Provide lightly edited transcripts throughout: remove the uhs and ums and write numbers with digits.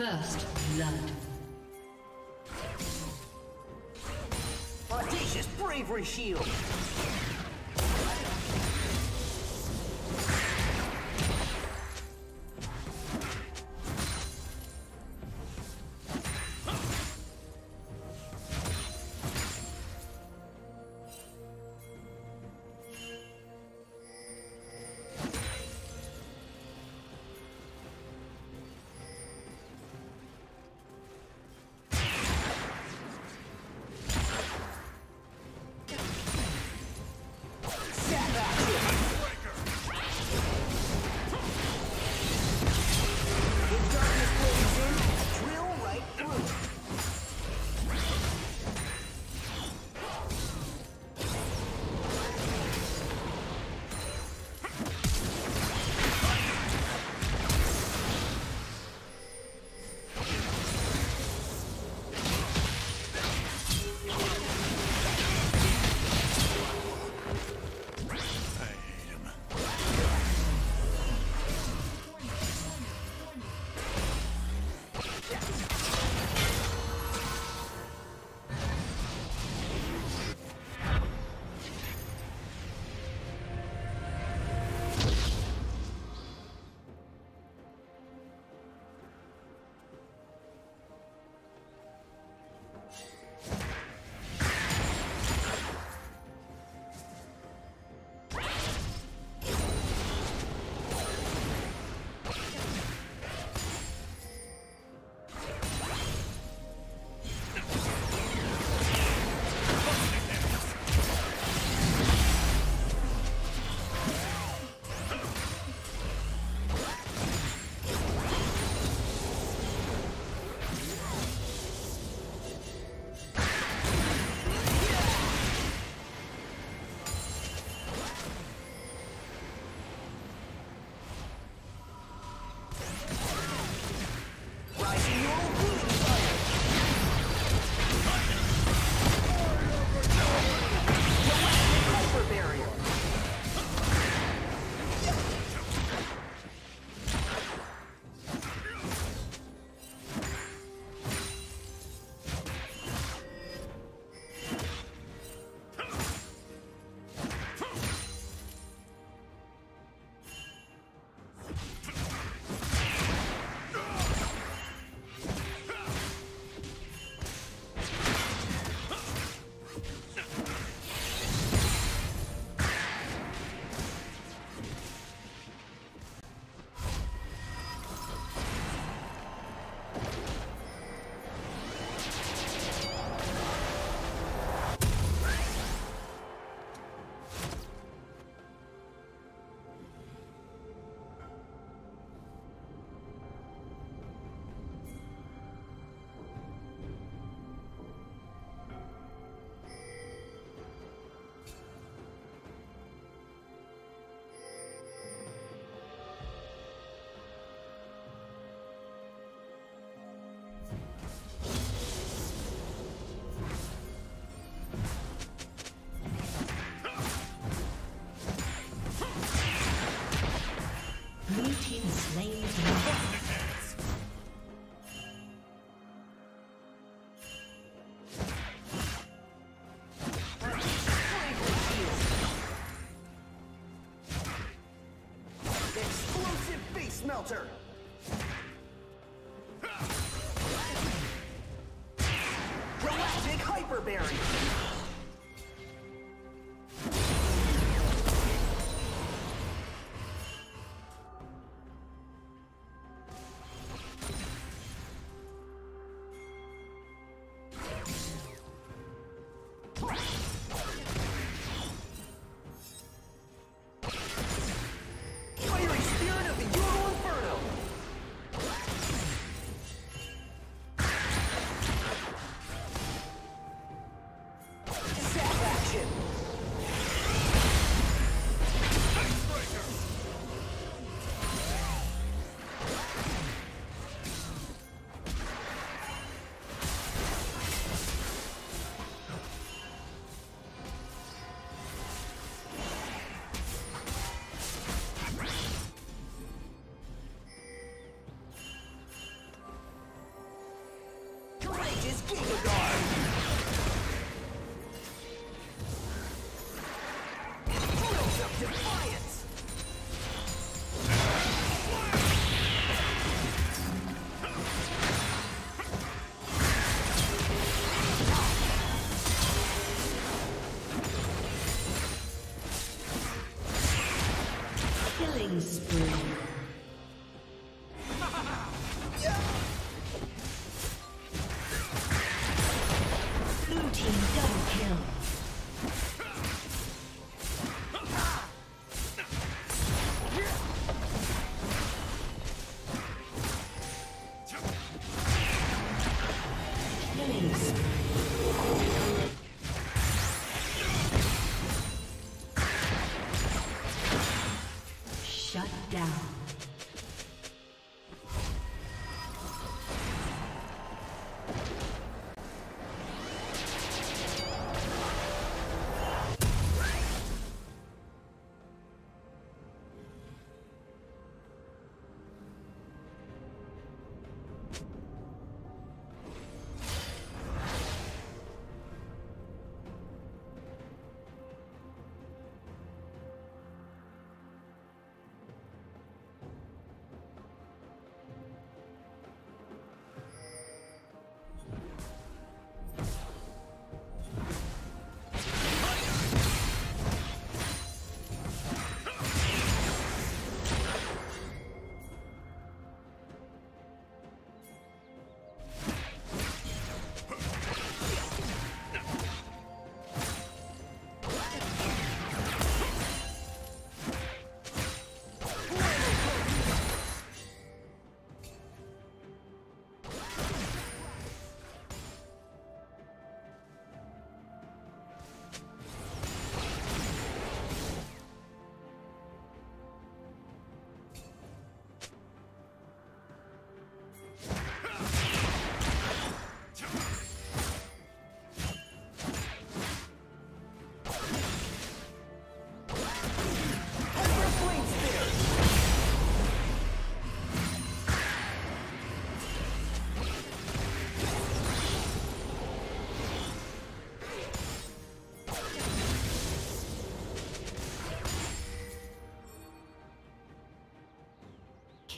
First blood. Audacious bravery shield. Melter. Galactic hyper barrier.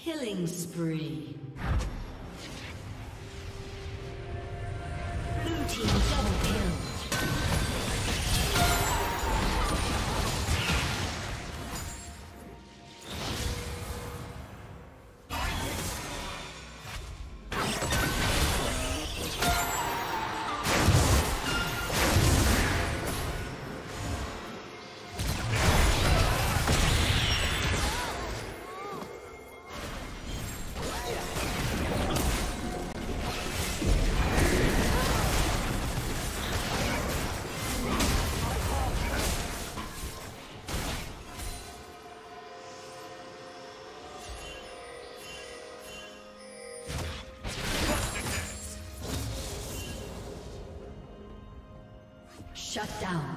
Killing spree. Blue team double kill. Shut down.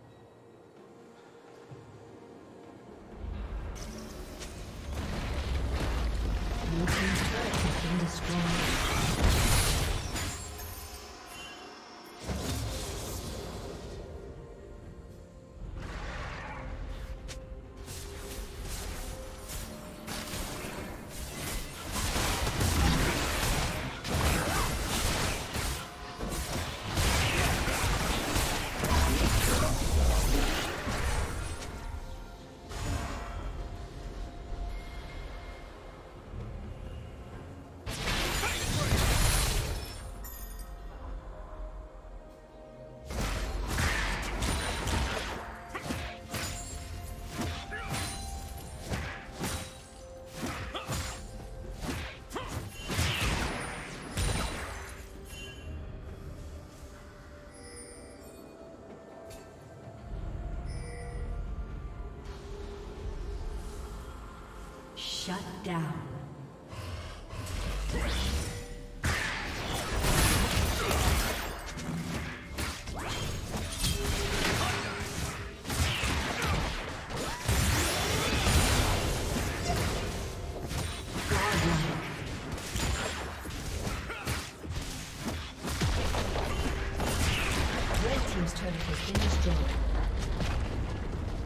Blue Team's turret has been destroyed.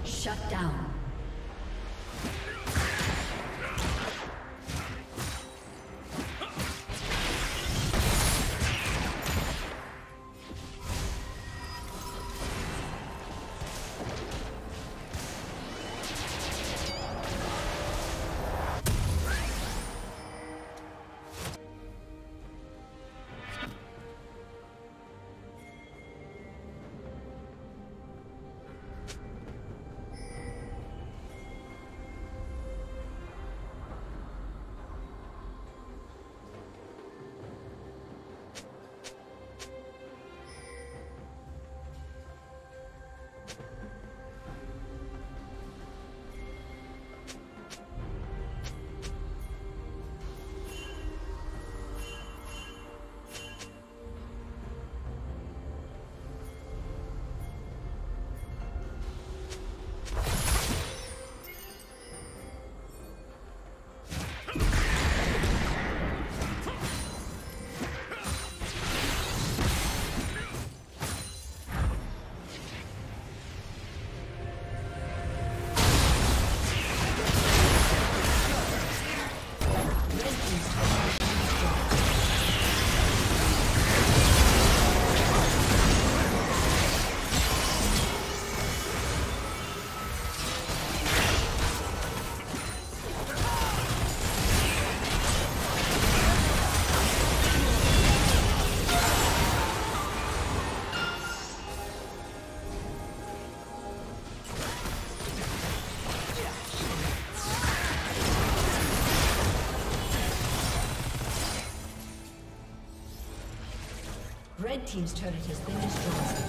Shut down. Red Team's turret has been destroyed.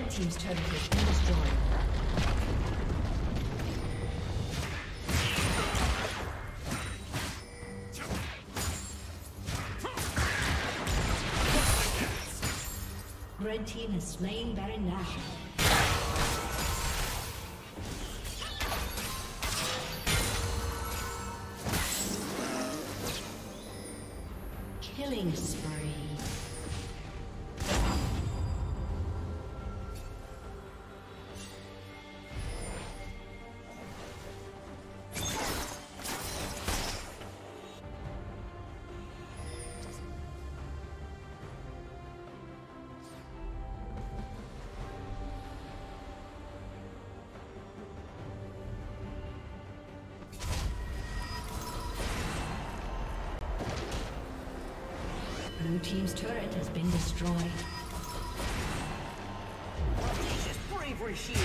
Red team's turret has been destroyed. Red team has slain Baron Nashor. Blue team's turret has been destroyed. Audacious bravery shield.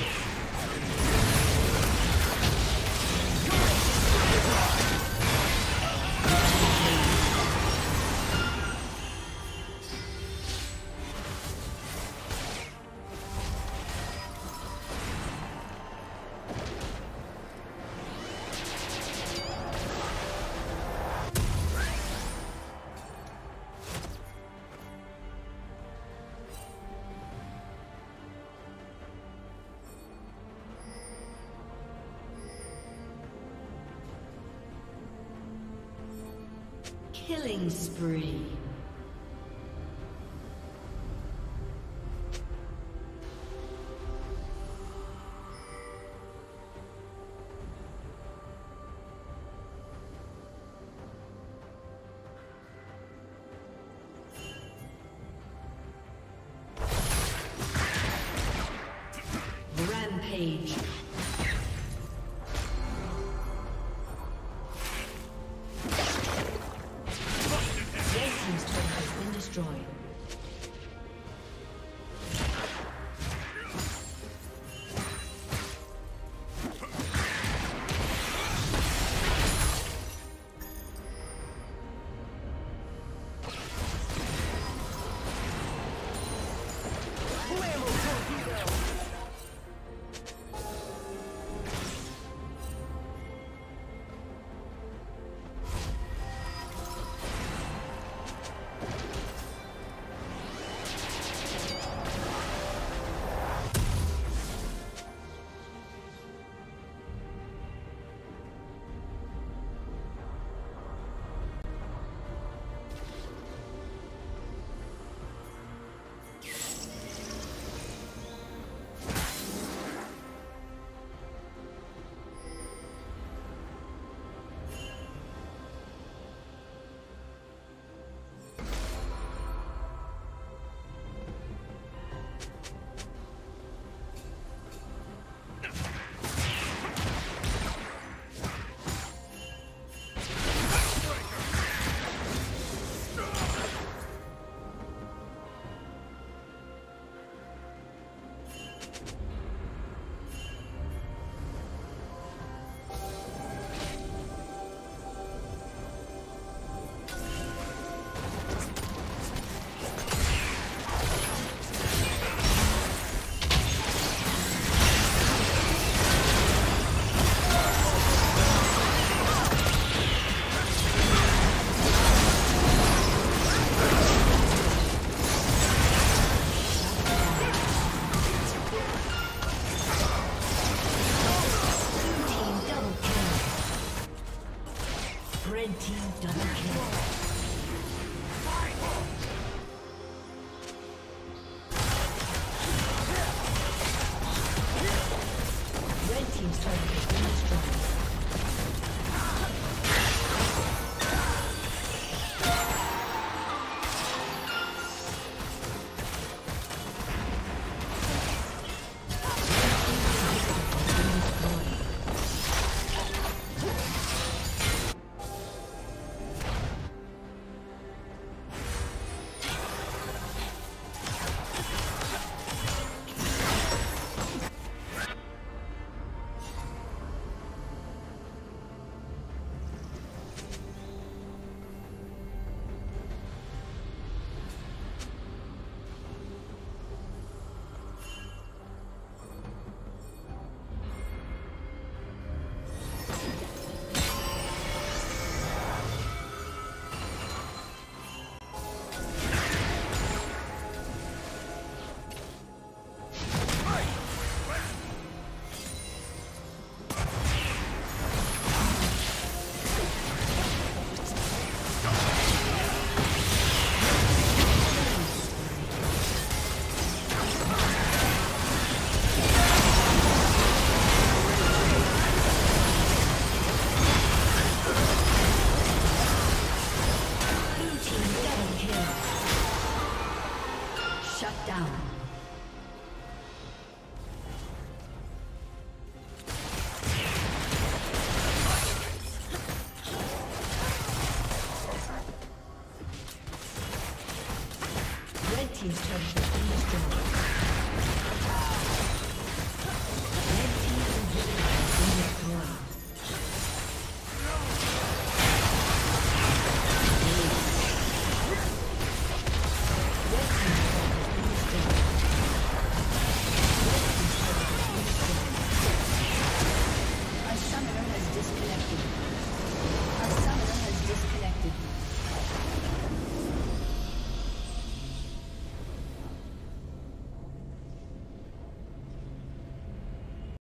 Killing spree. Rampage. down.